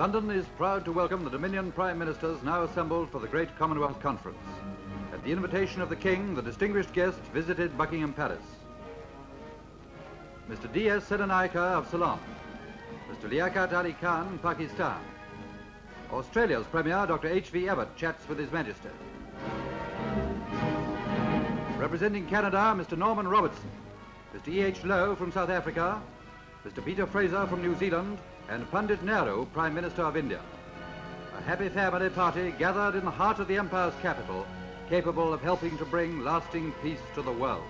London is proud to welcome the Dominion Prime Ministers now assembled for the Great Commonwealth Conference. At the invitation of the King, the distinguished guest visited Buckingham Palace. Mr. D. S. Senanayake of Ceylon, Mr. Liaquat Ali Khan, Pakistan. Australia's Premier, Dr. H. V. Evatt, chats with His Majesty. Representing Canada, Mr. Norman Robertson, Mr. E. H. Lowe from South Africa, Mr. Peter Fraser from New Zealand, and Pandit Nehru, Prime Minister of India. A happy family party gathered in the heart of the Empire's capital, capable of helping to bring lasting peace to the world.